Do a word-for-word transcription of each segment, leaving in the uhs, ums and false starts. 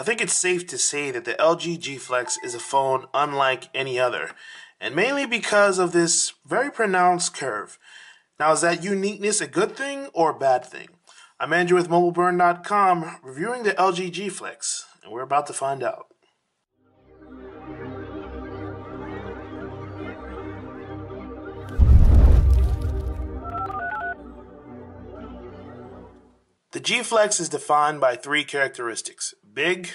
I think it's safe to say that the L G G Flex is a phone unlike any other, and mainly because of this very pronounced curve. Now, is that uniqueness a good thing or a bad thing? I'm Andrew with mobile burn dot com reviewing the L G G Flex, and we're about to find out. The G Flex is defined by three characteristics: big,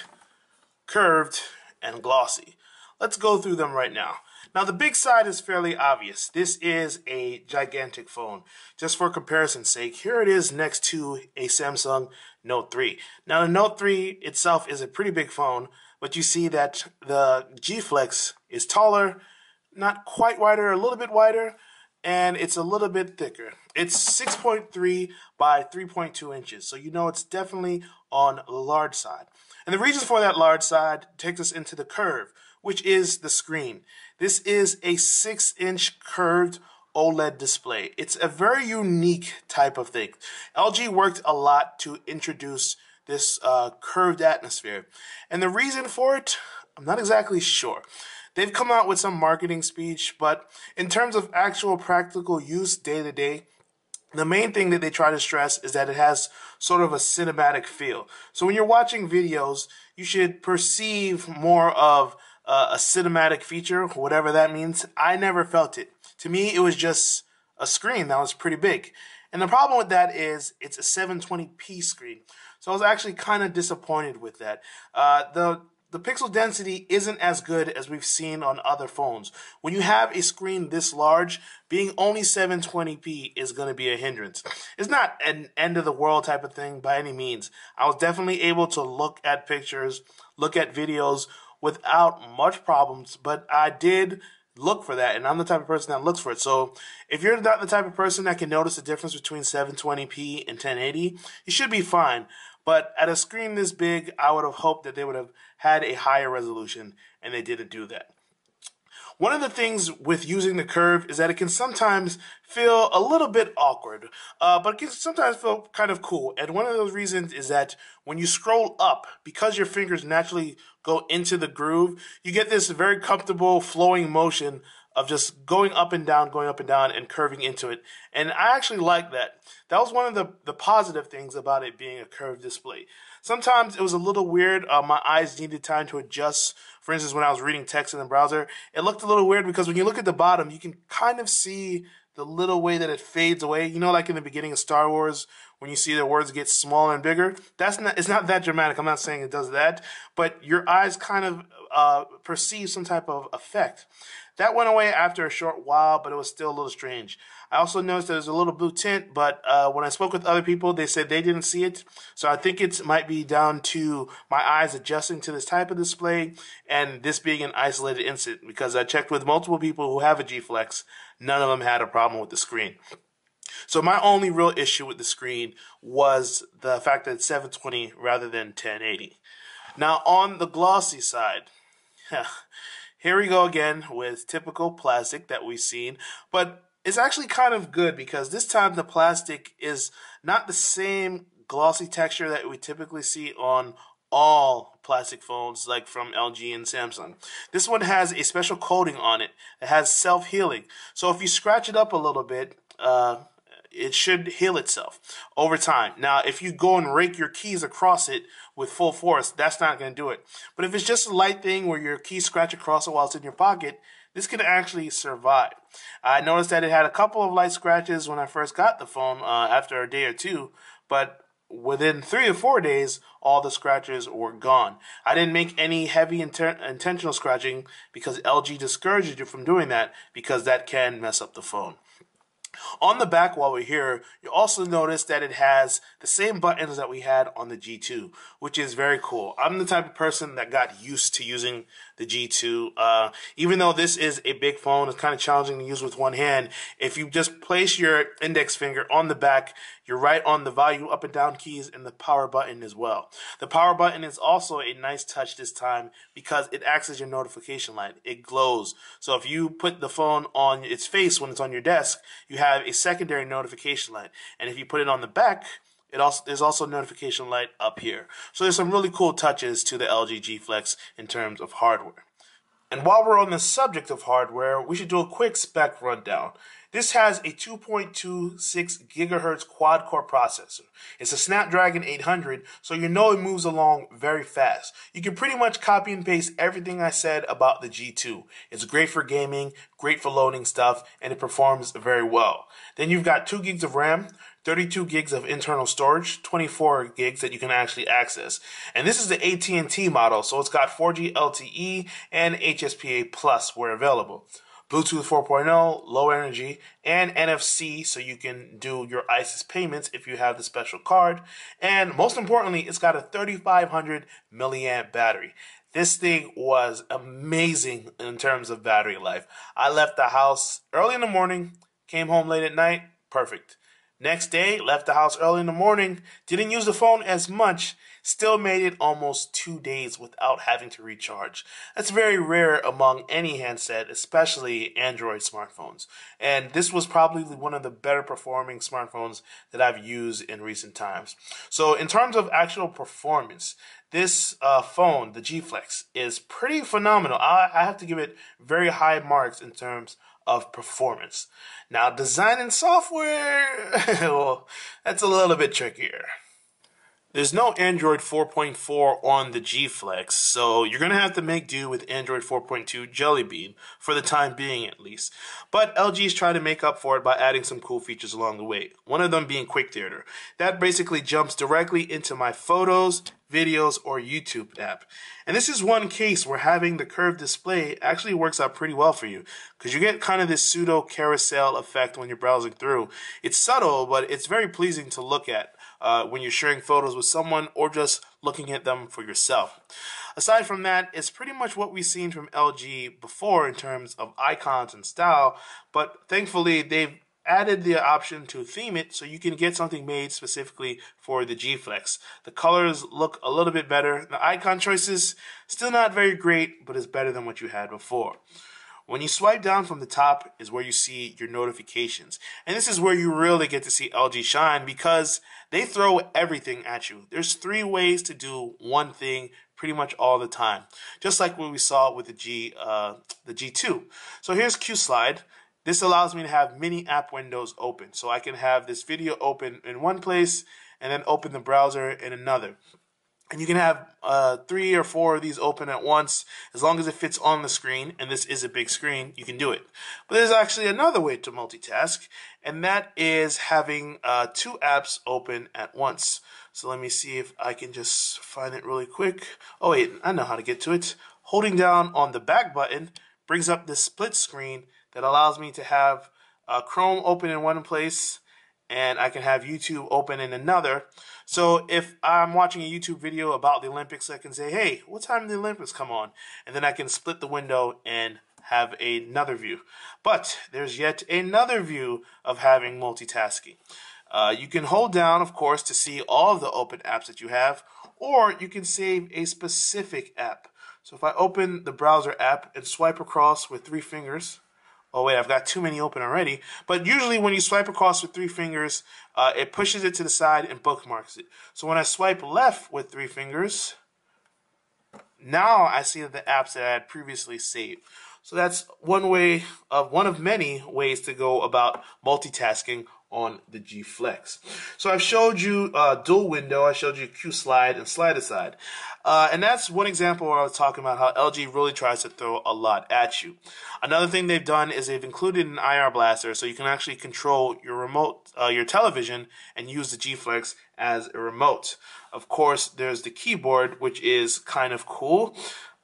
curved, and glossy. Let's go through them right now. Now, the big side is fairly obvious. This is a gigantic phone. Just for comparison's sake, here it is next to a Samsung Note three. Now, the Note three itself is a pretty big phone, but you see that the G Flex is taller, not quite wider, a little bit wider, and it's a little bit thicker. It's six point three by three point two inches, so you know it's definitely on the large side. And the reason for that large side takes us into the curve, which is the screen. This is a six inch curved OLED display. It's a very unique type of thing. L G worked a lot to introduce this uh, curved atmosphere. And the reason for it, I'm not exactly sure. They've come out with some marketing speech, but in terms of actual practical use day to day, the main thing that they try to stress is that it has sort of a cinematic feel. So when you're watching videos, you should perceive more of uh, a cinematic feature, whatever that means. I never felt it. To me, it was just a screen that was pretty big. And the problem with that is it's a seven twenty p screen. So I was actually kind of disappointed with that. Uh, the The pixel density isn't as good as we've seen on other phones. When you have a screen this large, being only seven twenty p is going to be a hindrance. It's not an end of the world type of thing by any means. I was definitely able to look at pictures, look at videos without much problems, but I did look for that, and I'm the type of person that looks for it. So if you're not the type of person that can notice the difference between seven twenty p and ten eighty, you should be fine. But at a screen this big, I would have hoped that they would have had a higher resolution, and they didn't do that. One of the things with using the curve is that it can sometimes feel a little bit awkward, uh, but it can sometimes feel kind of cool. And one of those reasons is that when you scroll up, because your fingers naturally go into the groove, you get this very comfortable flowing motion of just going up and down, going up and down, and curving into it. And I actually like that. That was one of the, the positive things about it being a curved display. Sometimes it was a little weird. Uh, my eyes needed time to adjust. For instance, when I was reading text in the browser, it looked a little weird because when you look at the bottom, you can kind of see the little way that it fades away. You know, like in the beginning of Star Wars, when you see the words get smaller and bigger, that's not, it's not that dramatic. I'm not saying it does that, but your eyes kind of uh, perceive some type of effect. That went away after a short while, but it was still a little strange. I also noticed that there's a little blue tint, but uh, when I spoke with other people, they said they didn't see it. So I think it might be down to my eyes adjusting to this type of display and this being an isolated incident, because I checked with multiple people who have a G Flex. None of them had a problem with the screen. So my only real issue with the screen was the fact that it's seven twenty rather than ten eighty. Now, on the glossy side, here we go again with typical plastic that we've seen, but it's actually kind of good because this time the plastic is not the same glossy texture that we typically see on all plastic phones, like from L G and Samsung. This one has a special coating on it that has self-healing. So if you scratch it up a little bit, uh, it should heal itself over time. Now, if you go and rake your keys across it with full force, that's not going to do it. But if it's just a light thing where your keys scratch across it while it's in your pocket, this can actually survive. I noticed that it had a couple of light scratches when I first got the phone uh, after a day or two, but within three or four days, all the scratches were gone. I didn't make any heavy intentional scratching because L G discourages you from doing that because that can mess up the phone. On the back, while we're here, you also notice that it has the same buttons that we had on the G two, which is very cool. I'm the type of person that got used to using the G two. Uh, even though this is a big phone, it's kind of challenging to use with one hand. If you just place your index finger on the back, you're right on the volume up and down keys and the power button as well. The power button is also a nice touch this time because it acts as your notification light. It glows. So if you put the phone on its face when it's on your desk, you have a secondary notification light. And if you put it on the back, It also, there's also a notification light up here. So there's some really cool touches to the L G G Flex in terms of hardware. And while we're on the subject of hardware, we should do a quick spec rundown. This has a two point two six gigahertz quad-core processor. It's a Snapdragon eight hundred, so you know it moves along very fast. You can pretty much copy and paste everything I said about the G two. It's great for gaming, great for loading stuff, and it performs very well. Then you've got two gigs of RAM, thirty-two gigs of internal storage, twenty-four gigs that you can actually access. And this is the A T and T model, so it's got four G L T E and H S P A Plus where available. Bluetooth four point oh, low energy, and N F C, so you can do your ISIS payments if you have the special card. And most importantly, it's got a thirty-five hundred milliamp battery. This thing was amazing in terms of battery life. I left the house early in the morning, came home late at night, perfect. Next day, left the house early in the morning, didn't use the phone as much, still made it almost two days without having to recharge. That's very rare among any handset, especially Android smartphones. And this was probably one of the better performing smartphones that I've used in recent times. So in terms of actual performance, this uh, phone, the G Flex, is pretty phenomenal. I, I have to give it very high marks in terms of performance. Now, design and software, well, that's a little bit trickier. There's no Android four point four on the G Flex, so you're going to have to make do with Android four point two Jelly Bean, for the time being at least. But L G's trying to make up for it by adding some cool features along the way, one of them being Quick Theater. That basically jumps directly into my photos, videos, or YouTube app. And this is one case where having the curved display actually works out pretty well for you, because you get kind of this pseudo carousel effect when you're browsing through. It's subtle, but it's very pleasing to look at uh, when you're sharing photos with someone or just looking at them for yourself. Aside from that, it's pretty much what we've seen from L G before in terms of icons and style, but thankfully they've added the option to theme it so you can get something made specifically for the G Flex. The colors look a little bit better. The icon choices, still not very great, but it's better than what you had before. When you swipe down from the top is where you see your notifications. And this is where you really get to see L G shine, because they throw everything at you. There's three ways to do one thing pretty much all the time, just like what we saw with the, G, uh, the G two. So here's QSlide. This allows me to have many app windows open. So I can have this video open in one place and then open the browser in another. And you can have uh, three or four of these open at once. As long as it fits on the screen, and this is a big screen, you can do it. But there's actually another way to multitask, and that is having uh, two apps open at once. So let me see if I can just find it really quick. Oh wait, I know how to get to it. Holding down on the back button brings up this split screen that allows me to have uh, Chrome open in one place, and I can have YouTube open in another. So if I'm watching a YouTube video about the Olympics, I can say, hey, what time did the Olympics come on? And then I can split the window and have another view. But there's yet another view of having multitasking. Uh, you can hold down, of course, to see all of the open apps that you have, or you can save a specific app. So if I open the browser app and swipe across with three fingers, oh wait, I've got too many open already. But usually when you swipe across with three fingers, uh, it pushes it to the side and bookmarks it. So when I swipe left with three fingers, now I see the apps that I had previously saved. So that's one way of one of many ways to go about multitasking on the G Flex. So I've showed you uh, dual window, I showed you QSlide and slide aside. Uh, and that's one example where I was talking about how L G really tries to throw a lot at you. Another thing they've done is they've included an I R blaster, so you can actually control your remote, uh, your television, and use the G Flex as a remote. Of course, there's the keyboard, which is kind of cool.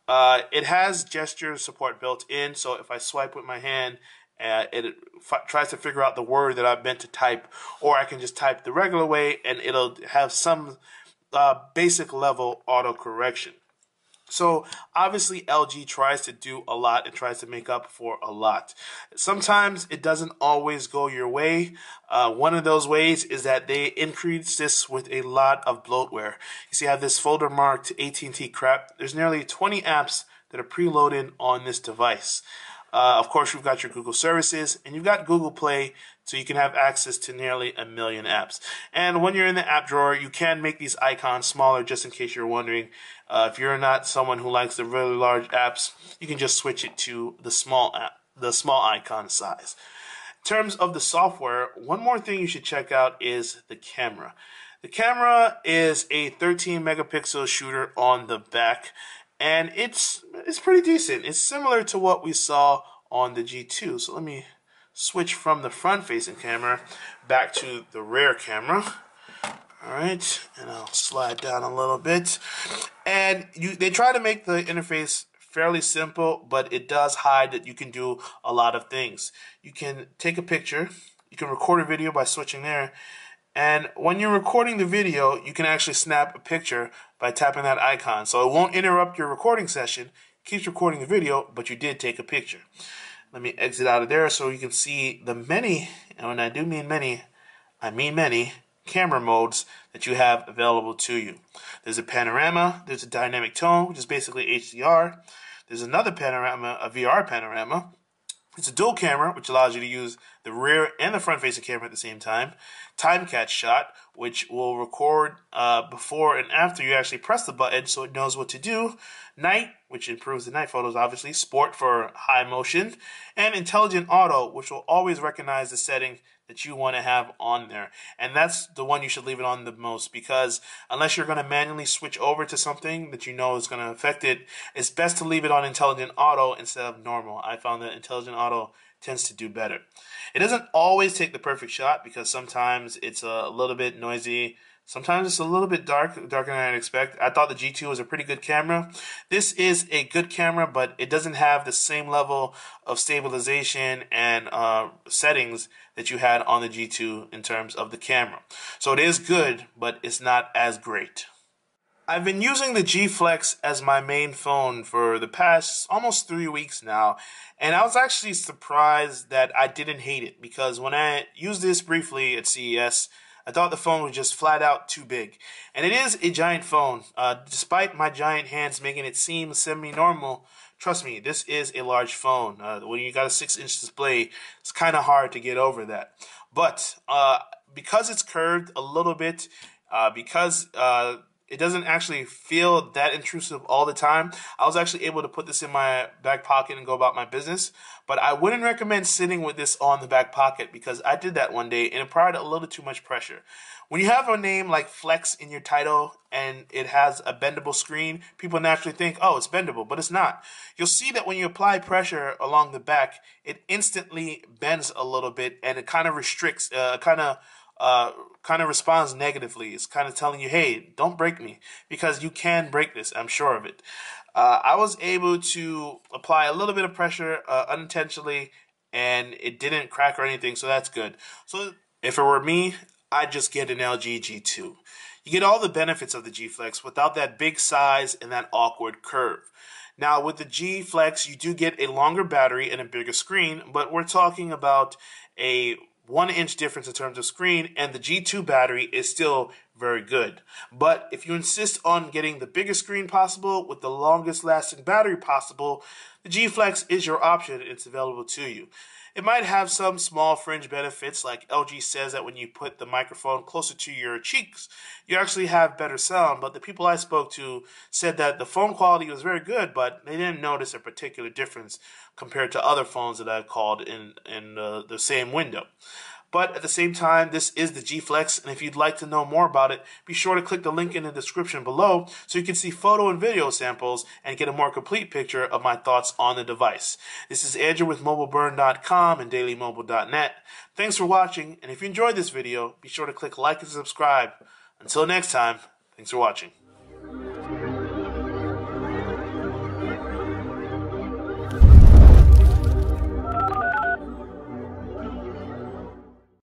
Uh, it has gesture support built in, so if I swipe with my hand, Uh, it f tries to figure out the word that I meant to type, or I can just type the regular way and it'll have some uh, basic level auto correction. So obviously L G tries to do a lot and tries to make up for a lot. Sometimes it doesn't always go your way. Uh, one of those ways is that they increase this with a lot of bloatware. You see I have this folder marked A T and T crap. There's nearly twenty apps that are preloaded on this device. Uh, of course, you've got your Google services, and you've got Google Play So you can have access to nearly a million apps. And when you're in the app drawer, you can make these icons smaller, just in case you're wondering. Uh, if you're not someone who likes the really large apps, you can just switch it to the small app, the small icon size. In terms of the software, one more thing you should check out is the camera. The camera is a thirteen megapixel shooter on the back, and it's it's pretty decent. It's similar to what we saw on the G two. So let me switch from the front-facing camera back to the rear camera. All right, and I'll slide down a little bit. And you, they try to make the interface fairly simple, but it does hide that you can do a lot of things. You can take a picture, you can record a video by switching there, and when you're recording the video, you can actually snap a picture by tapping that icon. So it won't interrupt your recording session, it keeps recording the video, but you did take a picture. Let me exit out of there so you can see the many, and when I do mean many, I mean many, camera modes that you have available to you. There's a panorama, there's a dynamic tone, which is basically H D R. There's another panorama, a V R panorama. It's a dual camera, which allows you to use the rear and the front-facing camera at the same time. Time catch shot, which will record uh, before and after you actually press the button so it knows what to do. Night, which improves the night photos, obviously. Sport for high motion. And intelligent auto, which will always recognize the setting that you want to have on there. And that's the one you should leave it on the most, because unless you're going to manually switch over to something that you know is going to affect it, it's best to leave it on intelligent auto instead of normal. I found that intelligent auto tends to do better. It doesn't always take the perfect shot, because sometimes it's a little bit noisy, sometimes it's a little bit dark, darker than I'd expect. I thought the G two was a pretty good camera. This is a good camera, but it doesn't have the same level of stabilization and uh, settings that you had on the G two in terms of the camera. So it is good, but it's not as great. I've been using the G Flex as my main phone for the past almost three weeks now, and I was actually surprised that I didn't hate it, because when I used this briefly at C E S, I thought the phone was just flat out too big. And it is a giant phone. Uh, despite my giant hands making it seem semi-normal, trust me, this is a large phone. Uh, when you got a six inch display, it's kind of hard to get over that. But uh, because it's curved a little bit, uh, because uh, it doesn't actually feel that intrusive all the time, I was actually able to put this in my back pocket and go about my business. But I wouldn't recommend sitting with this on the back pocket, because I did that one day and it applied a little too much pressure. When you have a name like Flex in your title and it has a bendable screen, people naturally think, oh, it's bendable, but it's not. You'll see that when you apply pressure along the back, it instantly bends a little bit, and it kind of restricts, uh, kind of Uh, kind of responds negatively. It's kind of telling you, hey, don't break me, because you can break this, I'm sure of it. Uh, I was able to apply a little bit of pressure uh, unintentionally, and it didn't crack or anything, so that's good. So if it were me, I'd just get an L G G two. You get all the benefits of the G Flex without that big size and that awkward curve. Now, with the G Flex, you do get a longer battery and a bigger screen, but we're talking about a one inch difference in terms of screen, and the G two battery is still very good. But if you insist on getting the biggest screen possible with the longest lasting battery possible, the G Flex is your option. It's available to you. It might have some small fringe benefits, like L G says that when you put the microphone closer to your cheeks, you actually have better sound, but the people I spoke to said that the phone quality was very good, but they didn't notice a particular difference compared to other phones that I've called in, in uh, the same window. But at the same time, this is the G Flex, and if you'd like to know more about it, be sure to click the link in the description below so you can see photo and video samples and get a more complete picture of my thoughts on the device. This is Andrew with mobile burn dot com and daily mobile dot net. Thanks for watching, and if you enjoyed this video, be sure to click like and subscribe. Until next time, thanks for watching.